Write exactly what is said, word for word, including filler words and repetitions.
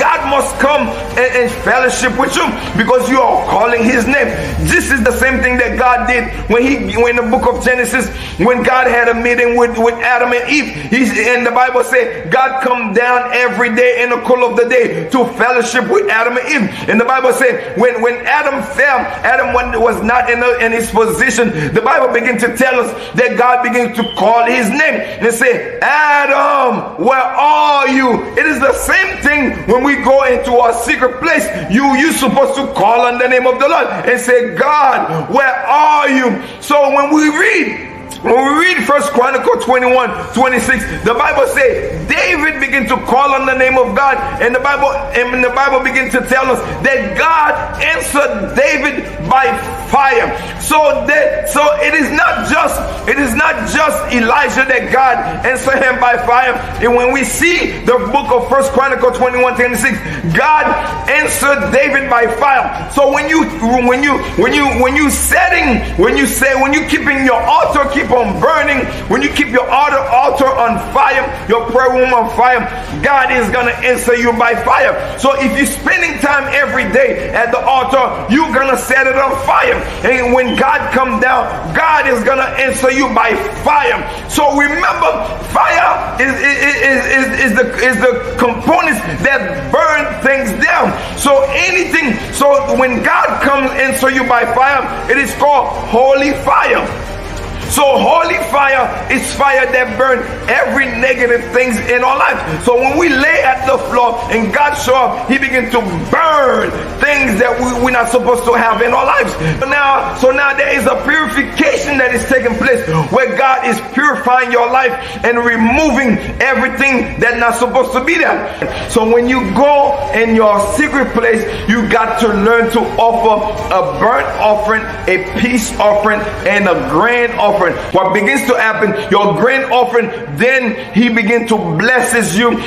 God must come and, and fellowship with you because you are calling his name. This is the same thing that God did when he, when the book of Genesis, when God had a meeting with, with Adam and Eve. He's, and the Bible said God come down every day in the cool of the day to fellowship with Adam and Eve. And the Bible said when, when Adam fell, Adam was not in, a, in his position. The Bible began to tell us that God began to call his name and say, Adam, where are you? It is the same thing when we we go into our secret place. You, you're supposed to call on the name of the Lord and say, God, where are you? So when we read When we read First Chronicles twenty-one, twenty-six, the Bible says David began to call on the name of God, and the Bible and the Bible begins to tell us that God answered David by fire. So that so it is not just it is not just Elijah that God answered him by fire. And when we see the book of First Chronicles twenty-one, twenty-six, God answered David by fire. So when you when you when you when you setting when you say when you keeping your altar keep on burning, when you keep your altar altar on fire, your prayer room on fire, God is gonna answer you by fire. So if you're spending time every day at the altar, you're gonna set it on fire, and when God comes down, God is gonna answer you by fire. So remember, fire is is is, is, is the is the components that burn things down. So anything, so when God comes answer you by fire, it is called holy fire. So holy fire is fire that burns every negative things in our life. So when we lay at the floor and God show up, he begins to burn things that we, we're not supposed to have in our lives. So now, so now there is a purification that is taking place where God is purifying your life and removing everything that's not supposed to be there. So when you go in your secret place, you got to learn to offer a burnt offering, a peace offering, and a grand offering. What begins to happen, your grain offering, then he begins to blesses you.